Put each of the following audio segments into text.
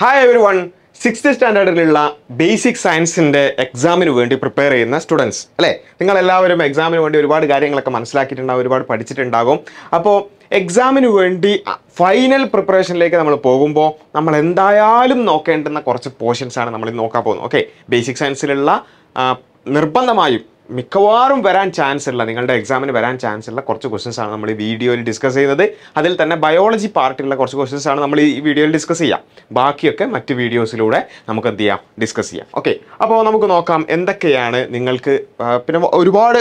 Hi everyone, 6th standard basic science in the exam to prepare students. Right? You all have exam in the exam in the final preparation, we will go to portions. Okay, basic science Mikavarum varan chance illa ningalde exam ine varan chance illa korchu questions aanu nammal ee video il discuss cheyyunnathu adil thanne biology part illa korchu questions aanu nammal ee video il discuss cheyya baakkiyokke mattu videos ilude namukku endiya discuss cheyya okay appo namukku nokkam endokkeyana ningalku pinne orupaad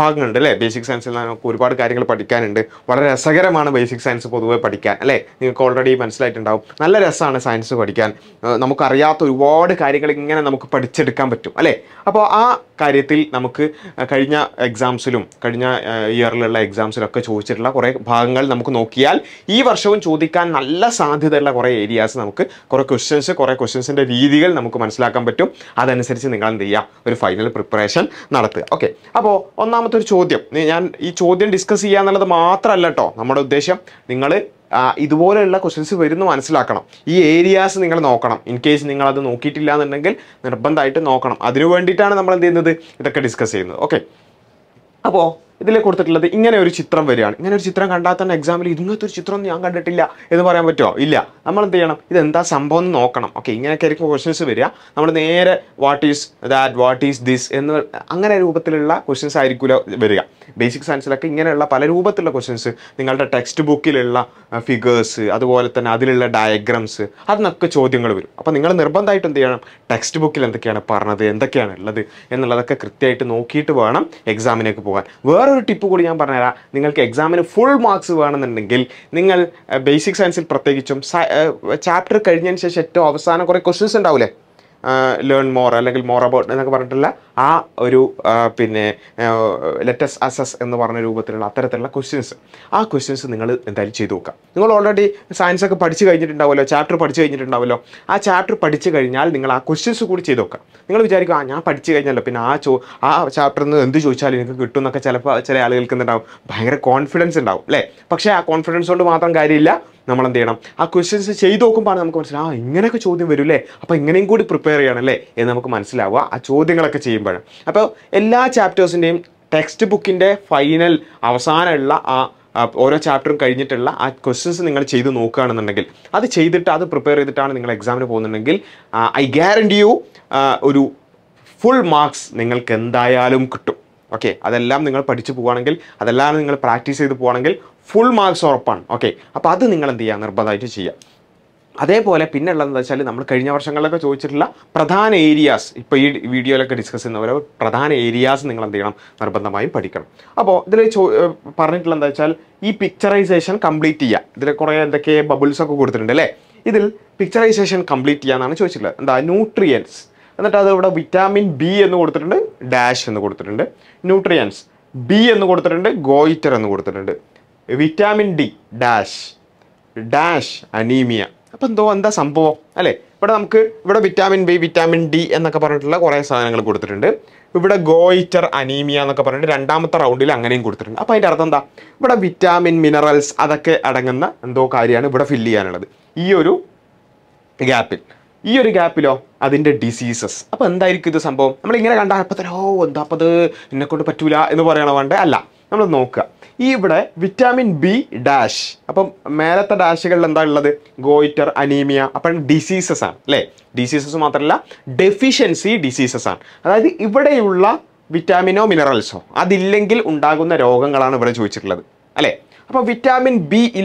bhagangalunde alle basic science il namukku orupaad karyangal padikkanunde valare rasagaramaana basic science poduve padikkan alle ningalku already manasilayittundavum nalla rasana science padikkan namukku ariyatha orupaad karyangal ingane namukku padichedukkan pattum alle appo aa karyathil namukku Karina exams, Karina yearly exams, Churchilla, correct, Bangal, Namukokial, Ever shown Chodikan, Alla Santi, the Lacora areas, Namuk, correct questions in the legal Namukoman Slakambetum, other necessary in Gandia, very final preparation. Narate. Okay. Abo on Namatur Chodia, each Chodian discuss another Matra Lato, Namado Desha, Ningale. This is the questions we will answer. These areas you will in case you are not looking at that discuss it. Okay. So, this is the exam. We will discuss what is that, what is this. Basic science like Palerubatulla questions, Ningalta textbook, figures, otherwise diagrams, Adna Chodingal. Upon Ningal Nerbandite and the textbook and the canna parna, the end the canna, and the Laka Kritate no key to Varnam, examine a Kapoa. Where Tipuria Parnera, Ningal examine full marks Varnan and Gil, Ningal basic science in Protegichum, chapter Kadian Shet of Sana or questions and Dowle. Learn more, a little more about Nakaparantella. Ah, you pin let us assess in the Varner with Latarella questions. Ah, questions in the Chiduka. You already science like a particular chapter, particular novella. A chapter, particular in Ningala questions to Chidoka. Ningalarigana, particular Pinacho, ah, chapter in the Juchal, good to Nakachalapa, Chalil, Banger confidence and out. Lay Paksha confidence on the Matan Gaidilla. A questions Chedo Companam comes now, Yanakodim Virule, upon getting good prepare and lay in the Manslava, a choding like a chamber. About Ella chapters in name, textbook in the final Avasana or a chapter Karinitella, questions in the Chedo Nokan and the Nagil. Are the Chedat prepare the town and examine upon the Nagil? I guarantee you, Uru full marks Ningal Kendayalum Kutu. Okay, other lam Ningal Patichuanangle, other lam Ningal practice the Puanangle. Full marks or pan. Okay. Appa adu ningal endu cheyannar badayittu cheya. അതേപോലെ പിന്നെ ഉള്ളത് എന്താ വെച്ചാൽ നമ്മൾ കഴിഞ്ഞ വർഷങ്ങളിലൊക്കെ ചോദിച്ചിട്ടുള്ള പ്രധാന areas ഇപ്പോൾ ഈ വീഡിയോയിലൊക്കെ ഡിസ്കസ് ചെയ്യുന്നവരെ പ്രധാന ഏരിയാസ് നിങ്ങൾ എന്ത് ചെയ്യണം നിർബന്ധമായും പഠിക്കണം. അപ്പോൾ ഇതിൽ പറഞ്ഞിട്ടുള്ള എന്താ വെച്ചാൽ ഈ പിക്ചറൈസേഷൻ കംപ്ലീറ്റ് ചെയ്യാ. ഇതിൽ കുറേ എന്തൊക്കെ ബബിൾസ് ഒക്കെ കൊടുത്തിട്ടുണ്ട് അല്ലേ? ഇതിൽ പിക്ചറൈസേഷൻ കംപ്ലീറ്റ് ചെയ്യാനാണ് ചോദിച്ചിട്ടുള്ളത്. എന്താ ന്യൂട്രിയൻസ്. എന്നിട്ട് അത് ഇവിടെ വിറ്റാമിൻ ബി എന്ന് കൊടുത്തിട്ടുണ്ട്, ഡാഷ് എന്ന് കൊടുത്തിട്ടുണ്ട്. ന്യൂട്രിയൻസ് ബി എന്ന് കൊടുത്തിട്ടുണ്ട്, ഗോയിറ്റർ എന്ന് കൊടുത്തിട്ടുണ്ട്. Vitamin D dash dash anemia. Upon though and the sampo ale, but vitamin B, vitamin D and the current lag or a sangal good trend. We would a goiter anemia and the current and damata round langan good trend. Apart from that, but a vitamin minerals adake adagana and though carriana but a filia another. Euro gap it. Euro gap below. Adinda diseases. Upon the sampo, I'm going to get oh, and the other in a cotapatula in the Varana one day. Allah. This vitamin B dash. Now, the dash is goiter, anemia, and diseases. Diseases are deficiency diseases. That is, here vitamin or minerals. That is, there are vitamin B is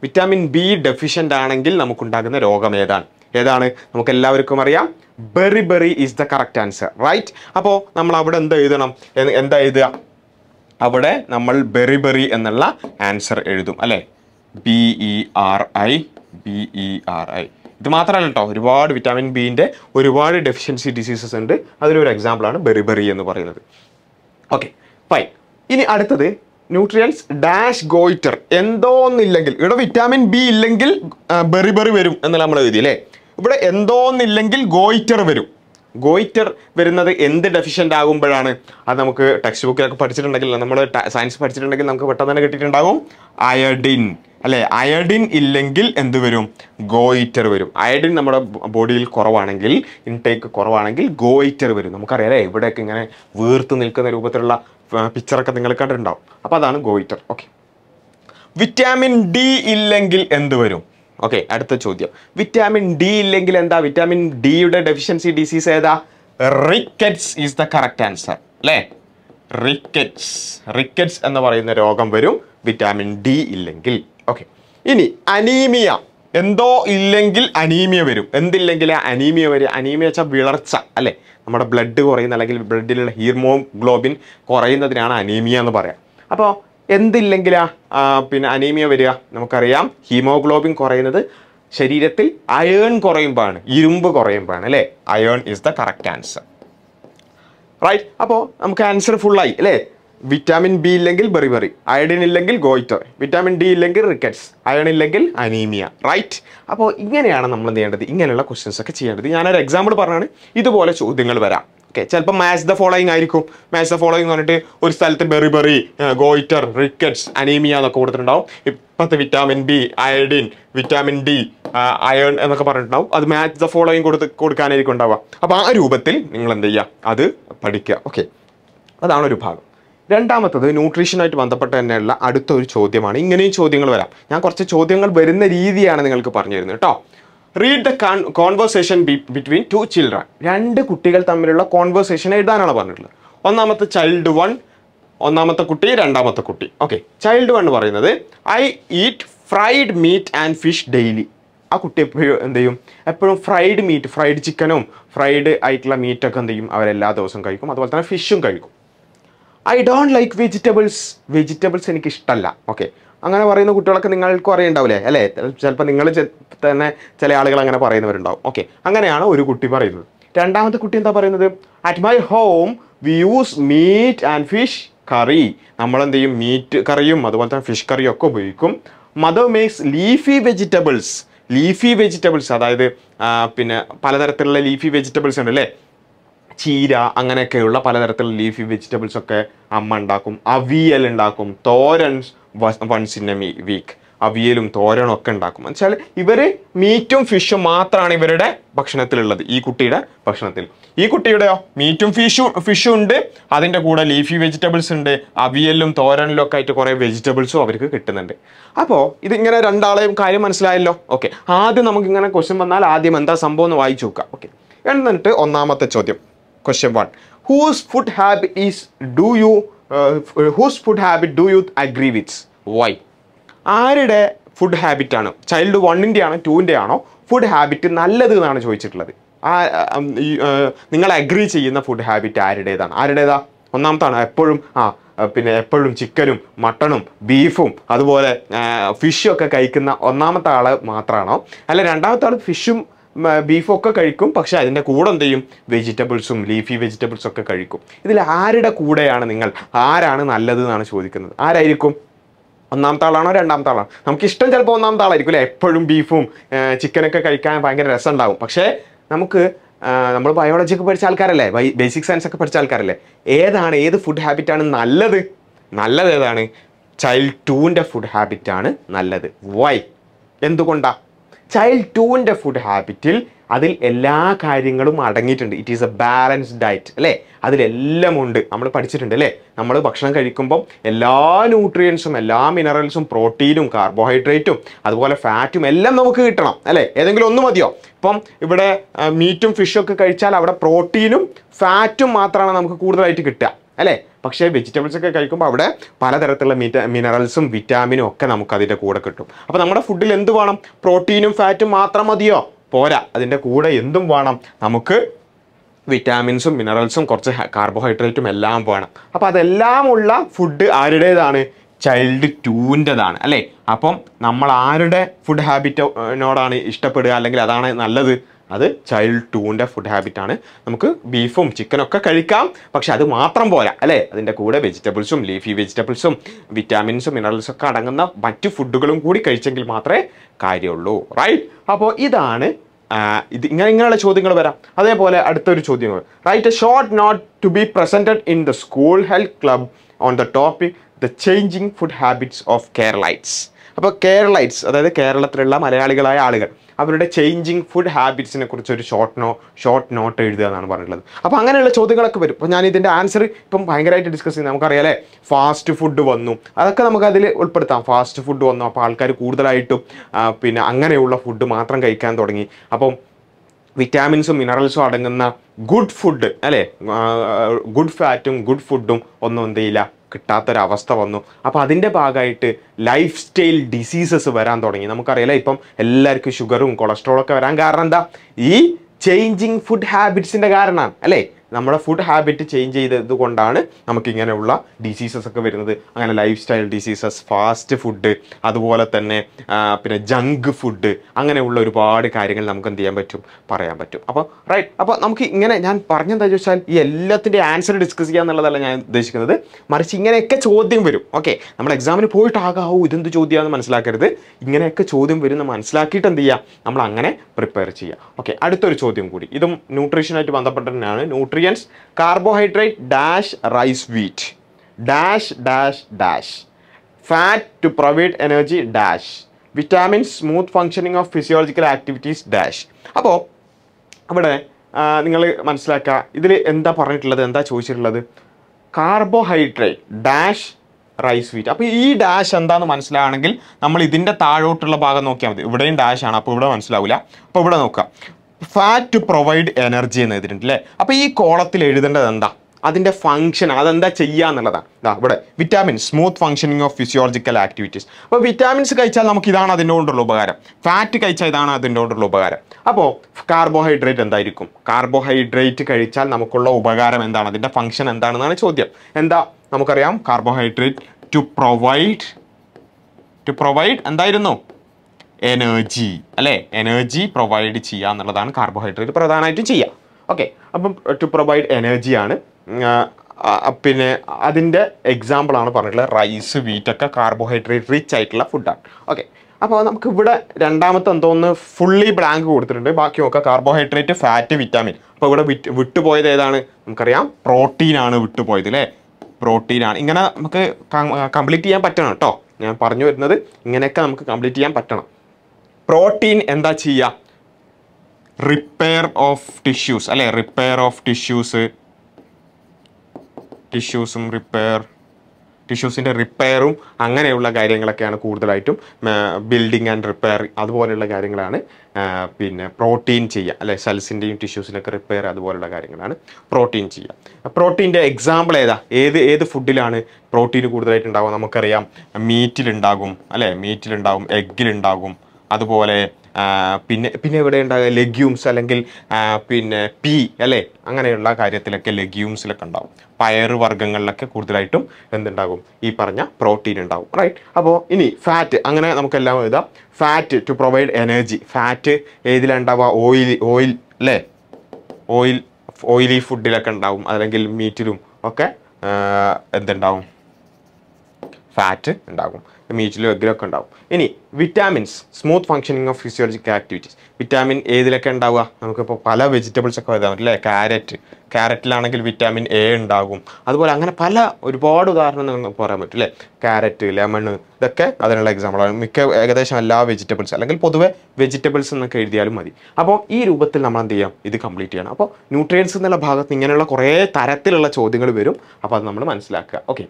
vitamin B deficient. Beriberi is the correct answer. Right? Now, we Abade Namal Beriberi and the answer Edum Ale BERI. The Matral reward vitamin B in the reward deficiency diseases and other example on beriberi and the variety. Okay, fine. In the nutrients dash goiter endon illangle vitamin B illangle beriberi verum and the lamala vidile. But endon illangle goiter verum. goiter verunathu endu deficient aagumboഴാണ് അത് നമുക്ക് text ബുക്കിലൊക്കെ പഠിച്ചിട്ടുണ്ടെങ്കിൽ നമ്മൾ science പഠിച്ചിട്ടുണ്ടെങ്കിൽ നമുക്ക് പെട്ടെന്ന് തന്നെ കിട്ടിയിട്ടുണ്ടാകും iodine അല്ലേ iodine ഇല്ലെങ്കിൽ എന്തു വരും ഗോയിറ്റർ വരും അയഡിൻ നമ്മുടെ ബോഡിയിൽ കുറവാണെങ്കിൽ ഇൻടേക്ക് കുറവാണെങ്കിൽ ഗോയിറ്റർ വരും നമുക്കറിയാലേ ഇവിടെയൊക്കെ ഇങ്ങനെ വീർത്തു നിൽക്കുന്ന രൂപത്തിലുള്ള പിക്ചർ ഒക്കെ നിങ്ങൾ കണ്ടിട്ടുണ്ടാവും അപ്പോൾ അതാണ് ഗോയിറ്റർ ഓക്കേ വിറ്റാമിൻ ഡി ഇല്ലെങ്കിൽ എന്തു വരും Okay, at the Chodia. Vitamin D Lengilenda, vitamin D deficiency disease either rickets is the correct answer. Le rickets. Rickets and the war in the organ verum vitamin D illengil. Okay. Ini anemia. Endo illengil anemia verum. Endilengila anemia very anemia cha vilarcha. Ale. Amada blood or in the like blood hemoglobin corina triana anemia and the barrier. Apo End the Lengila anemia veria, Namakaria, hemoglobin correinate, Sheridatil, iron correimban, Irumbo correimban, iron is the correct answer. Right? Apo, cancer full eye, vitamin B lengil beriberi, iodine lengil goiter, vitamin D lengil rickets, iron lengil anemia. Right? Apo, Inganam the end of the Inganella questions, another example parana, either wallet show dingle Okay, chalpa match the following airikum. Match the following on a day, or salty beriberi, goiter, rickets, anemia, the quarter now. If vitamin B, iodine, vitamin D, iron, and the current now, other match the following go to the code canary condava. About a rubatil, England, yeah, other particular. Okay, that's another part. Then, the nutrition at Vantapatana, Adutu Chodiaman, Ingani Chodingal, Yankorcha Chodingal, wherein the easy animal caparnia in the top. Read the conversation between two children. Two കുട്ടികൾ തമ്മിലുള്ള conversation എഴുതാനാണ് പറഞ്ഞിട്ടുള്ളത്. ഒന്നാമത്തെ child 1, ഒന്നാമത്തെ കുട്ടി, രണ്ടാമത്തെ കുട്ടി. Okay. Child 1 എന്ന് പറയുന്നത് I eat fried meat and fish daily. ആ കുട്ടി എപ്പോഴും fried meat, fried chicken, fried ആയിട്ടുള്ള meat ഒക്കെ എന്തെയും അവർ എല്ലാ ദിവസവും കഴിക്കും. അതുപോലെ തന്നെ ഫിഷും കഴിക്കും. I don't like vegetables. Vegetables എനിക്ക് ഇഷ്ടമല്ല. ഓക്കേ. അങ്ങനെ പറയുന്ന കുട്ടികളൊക്കെ നിങ്ങൾക്ക് അറിയുണ്ടാവില്ലേ അല്ലേ ചിലപ്പോൾ നിങ്ങൾ തന്നെ ചില ആളുകൾ അങ്ങനെ പറയുന്നവരുണ്ടാവും ഓക്കേ അങ്ങനെയാണ് ഒരു കുട്ടി പറയുന്നത് രണ്ടാമത്തെ കുട്ടി എന്താ പറയുന്നത് at my home we use meat and fish curry നമ്മൾ എന്ത് ചെയ്യും മീറ്റ് കറിയും അതുപോലെ തന്നെ ഫിഷ് കറിയും ഒക്കെ ഉപയോഗിക്കും mother makes leafy vegetables അതായത് പിന്നെ പലതരത്തിലുള്ള leafy vegetables ഉണ്ട് അല്ലേ Cheera, Anganakula, Palathatal, leafy vegetables, okay, Amandacum, Aviel and Dacum, Thorans was once in a week. Avielum, Thoran, Okandacum, and shall Ivere meatum fishum matra and Ivereda, Bakshanatil, Ecutida, Bakshanatil. Ecutida, meatum fishunde, Adindakuda, leafy vegetables and day, Avielum, Thoran locate or vegetables over Kittenande. Apo, you think a Randalam, Kairam and Slylo, okay. Ada Namukana Kosimana, Adimanda, Sambon, Vaichuka, okay. And then on Namata Chodim. Question 1. Whose food habit do you agree with? Why? Aaride food habit aanu. Child 1 inde aanu 2 inde aanu food habit nallathu ennaanu choichittulladu. Ningal agree cheyyunna food habit aaride edana? Aaride eda? Onnamathe aanu eppozhum പിന്നെ എപ്പോഴും ചിക്കനും മട്ടണും ബീഫും അതുപോലെ fish ഒക്കെ കഴിക്കുന്ന ഒന്നാമത്തെ ആള് മാത്രാണോ അല്ല രണ്ടാമത്തെ ആള് ഫിഷും ബീഫ് ഒക്കെ കഴിക്കും പക്ഷേ അതിന്റെ കൂടെ എന്തെയും വെജിറ്റബിൾസും ലീഫി വെജിറ്റബിൾസ് ഒക്കെ കഴിക്കും ഇതിൽ ആരുടെ കൂടെയാണ് നിങ്ങൾ ആരാണ് നല്ലത് എന്നാണ് ചോദിക്കുന്നത് ആരായിരിക്കും ഒന്നാമത്തെ ആളാണോ രണ്ടാമത്തെ ആളാണോ നമുക്ക് ഇഷ്ടം ചിലപ്പോൾ ഒന്നാമത്തെ ആളായിരിക്കും അല്ലേ എപ്പോഴും ബീഫും ചിക്കൻ ഒക്കെ കഴിക്കാൻ ഭയങ്കര രസം ഉണ്ടാവും പക്ഷേ നമുക്ക് നമ്മൾ ബയോളജി ഒക്കെ പഠിച്ച ആൾക്കാരല്ലേ ബേസിക് സയൻസ് ഒക്കെ പഠിച്ച ആൾക്കാരല്ലേ ഏതാണ് ഏത് ഫുഡ് ഹാബിറ്റ് ആണ് നല്ലത് നല്ലത് ഏതാണ് ചൈൽഡ് 2 ന്റെ ഫുഡ് ഹാബിറ്റ് ആണ് നല്ലത് വൈ എന്തുകൊണ്ടാ Child 2 in the food habit, it is a balanced diet. That is all we have all nutrients, minerals, protein, carbohydrate, fat, all we have meat and fish, protein, fat, But vegetables are minerals, vitamins, and food. Protein and fat are vitamins, minerals, carbohydrates. That's food is child 2 in the food habit. That's child 2 and food habit. We have beef and chicken, but that's not enough. Vegetables, leafy vegetables, vitamins, minerals, and food. Right? So, this is Write a short note to be presented in the school health club on the topic the changing food habits of Keralites. So, Keralites, that is Kerala, Malayalis, changing food habits in a short note. So, the answer is discussing fast food. Fast food vitamins and minerals are good food, good fat, good food. So, lifestyle diseases are sugar and cholesterol. This changing food habits. Our food habit change diseases lifestyle diseases, fast food, junk food, right? The answer discuss okay, examine prepare okay, carbohydrate dash rice wheat dash dash dash fat to provide energy dash vitamins smooth functioning of physiological activities dash. Now, carbohydrate dash rice wheat. Now, e dash and dash fat to provide energy. Now, this column is the function. That is vitamins, smooth functioning of physiological activities. But vitamins we have fat so, carbohydrate is carbohydrate the function. And carbohydrate to provide and energy. Energy provide carbohydrate. Okay, to provide energy example rice, wheat, carbohydrate rich food. Okay. Now, fully blank carbohydrate, fat, vitamin. Protein. Complete protein and the chia repair of tissues in the repair room building and repair protein chia cells in the tissues in repair protein chia protein example food protein meat egg legumes, pea, legumes, pyre vargangal, and then protein, right? Fat to provide energy, fat, oil, oily food, meat, okay? And then down. Fat immediately agree vitamins, smooth functioning of physiological activities. Vitamin A vegetables carrot vitamin A and dagum. Carrot, lemon, the example. Vegetables, vegetables and the complete nutrients in the okay.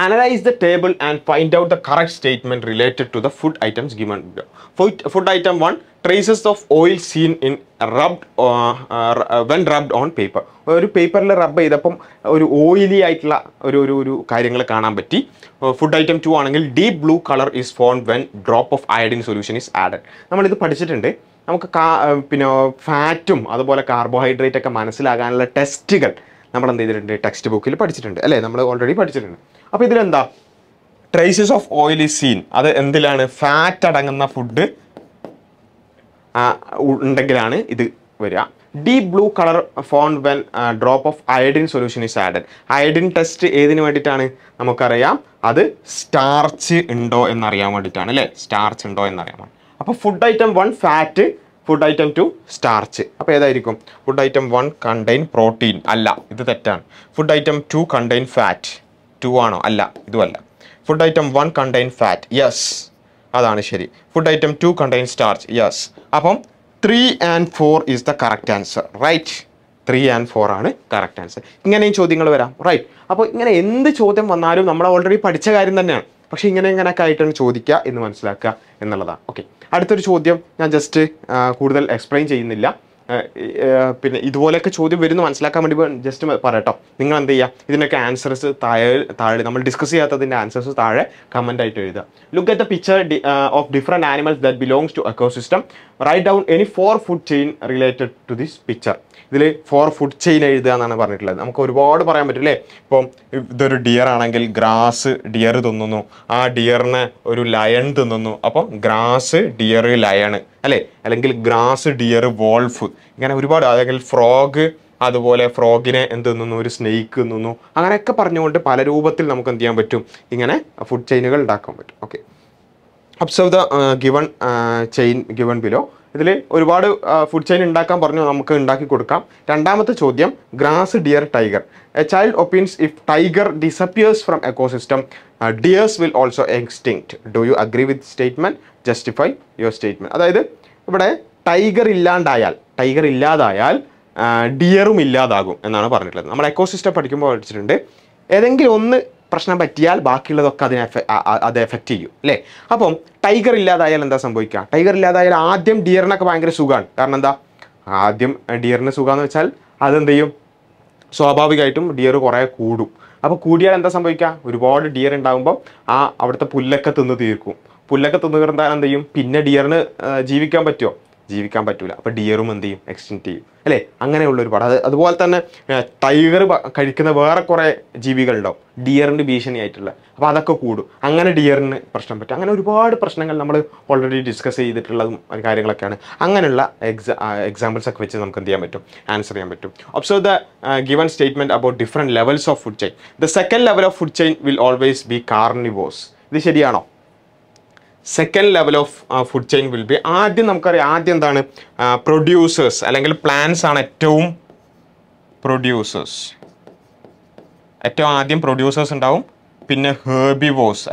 Analyze the table and find out the correct statement related to the food items given. Food item 1. Traces of oil seen in rubbed when rubbed on paper. Paper la rub oily food item 2 deep blue color is formed when drop of iodine solution is added. Fatum, carbohydrate testicle. We have already studied the textbook. Now, traces of oil is seen. That is fat food. Deep blue color found when a drop of iodine solution is added. Iodine test is starch. Now, food item 1 fat, food item 2 starch. Now, food item 1 contain protein. Alla, this is the food item 2 contain fat. 2 ano, alla, idu alla. Food item 1 contain fat. Yes. That's right. Food item 2 contain starch. Yes. Now, 3 and 4 is the correct answer. Right. 3 and 4 are correct answer. Right. Now, if you already studied. But you can just explain it. Look at the picture of different animals that belongs to ecosystem. Write down any 4 food chain related to this picture. This 4 food chain is the word deer, grass, deer, lion, grass, deer, lion, grass, deer, wolf, frog, frog, snake, food chain. Okay. Observe the given chain given below. This food chain is grass, deer, tiger. A child opines if tiger disappears from ecosystem, deers will also extinct. Do you agree with statement? Justify your statement. That is, tiger illa dayal. Tiger illa dayal, deerum illa dagum. Our ecosystem particular. Prashna Batial, Bakila, other effective. Lay upon Tiger Ladail and the Sambuka. Tiger Ladail, Adim, Deerna Kanga Sugan, Karnanda Adim, Deerna Sugan, child, other than you. So above item, deer or a kudu. Up Kudia and the Sambuka, reward deer and downbow, out of the Pulakatunu Dirku. Pulakatunu and the Pinna Deerna, Givicampatio, Givicampatula, a deerum and the extinctive. Tiger Kadikana work or a Givigal dog, deer and vision itala, Padakood, Angana deer and person, but Angana reward personal number already discussed the Trilam and Kairanglakan, Angana examples of which I'm condiametum, answering it to. Observe the given statement about different levels of food chain. The second level of food chain will always be carnivores. This is the second level of food chain will be producers, plants are atom producers. Atom producers and down pinna herbivores.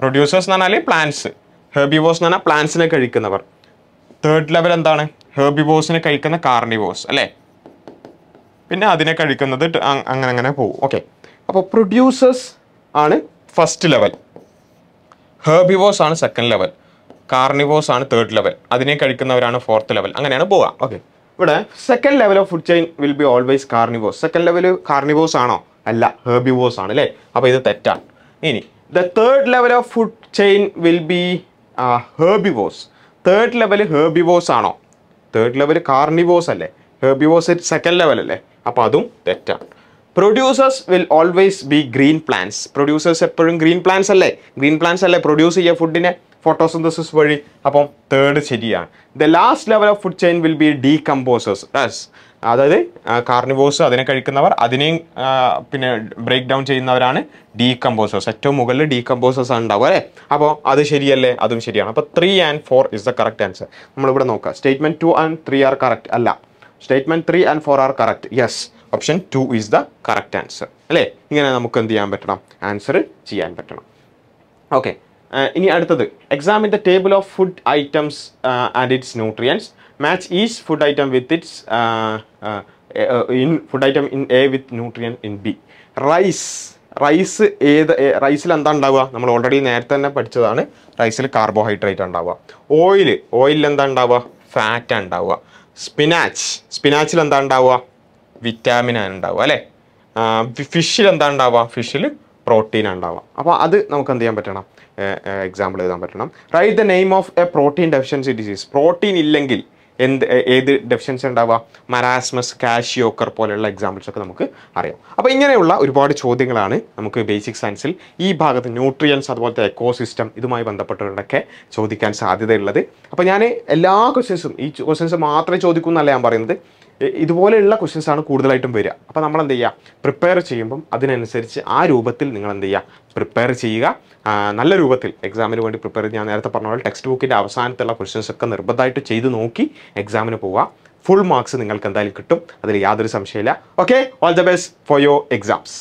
Producers nana plants. Herbivores nana plants in a curriculum. Third level and dana herbivores in a curriculum carnivores. Pinna adina curriculum that angananapo. Okay. Upon producers are first level. Herbivores are second level. Carnivores are third level. That is fourth level. Okay. But second level of food chain will be always carnivores. Second level of carnivores are herbivores. The third level of food chain will be herbivores. Third level herbivores are third level carnivores. Herbivores is second level. That is producers will always be green plants. Producers eppozhum green plants alle. Green plants alle produce cheya food ine photosynthesis vadi. Appo third seriyana. The last level of food chain will be decomposers. Yes. Adayathu carnivores adine kazhikkunnavar adine pinne break down cheyyunnavarannu decomposers. Etto mugalle decomposers undavare. Appo adu seriyalle adum seriyana. Appo 3 and 4 is the correct answer. Nammal ivide nokka. Statement 2 and 3 are correct alla. Statement 3 and 4 are correct. Yes. Option 2 is the correct answer. Right? Answer it. Okay. Examine the table of food items and its nutrients. Match each food item with its in food item in A with nutrient in B. Rice. Rice A the rice is already learned. Rice is carbohydrate. Oil. Oil is fat. Spinach. Spinach is vitamin and fish and fish protein and example. Write the name of a protein deficiency disease. Protein illengil in the deficiency and marasmus, cashioker polyla examples. Basic science, nutrients ecosystem, ecosystem ഇതുപോലെയുള്ള questions ആണ് കൂടുതലായിട്ടും വരിക. അപ്പോൾ നമ്മൾ എന്ത് ചെയ്യുക, prepare ചെയ്യുമ്പോൾ അതിനനുസരിച്ച് ആ രൂപത്തിൽ നിങ്ങൾ എന്ത് ചെയ്യുക, പ്രിപ്പയർ ചെയ്യുക. നല്ല രൂപത്തിൽ എക്സാമിന് വേണ്ടി പ്രിപ്പയർ ചെയ്യാൻ നേരത്തെ പറഞ്ഞ പോലെ ടെക്സ്റ്റ് ബുക്കിൻ്റെ അവസാനത്തുള്ള ക്വസ്റ്റ്യൻസ് ഒക്കെ നിർബന്ധമായിട്ട് ചെയ്ത് നോക്കി എക്സാമിന് പോവുക. ഫുൾ മാർക്സ് നിങ്ങൾക്ക് എന്തായാലും കിട്ടും, അതിൽ യാതൊരു സംശയമില്ല. Okay, all the best for your exams.